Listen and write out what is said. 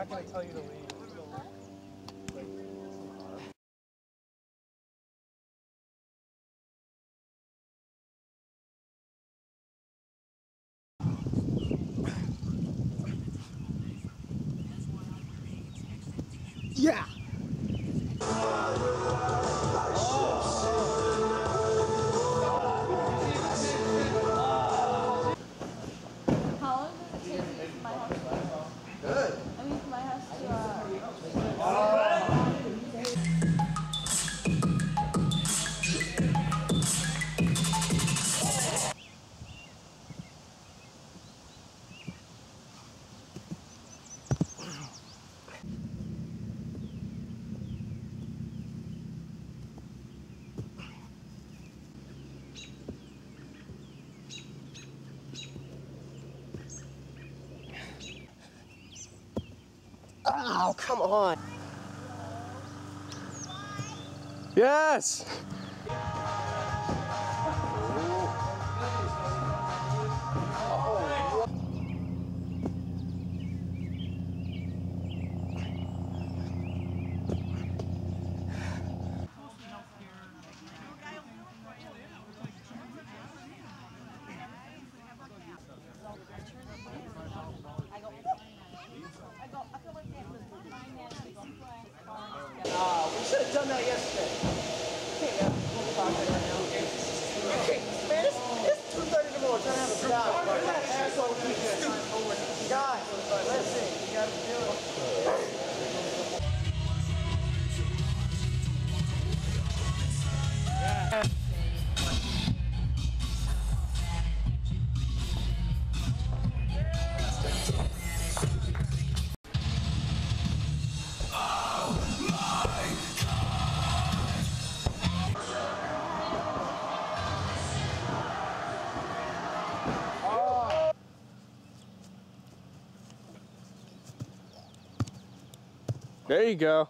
not going to tell you to leave. Yeah. Oh, come on. Yes! Done that yesterday. Okay, man. Man, it's 2:30 tomorrow. Trying to have a stop. Asshole weekend. God, listen. You gotta do it. There you go.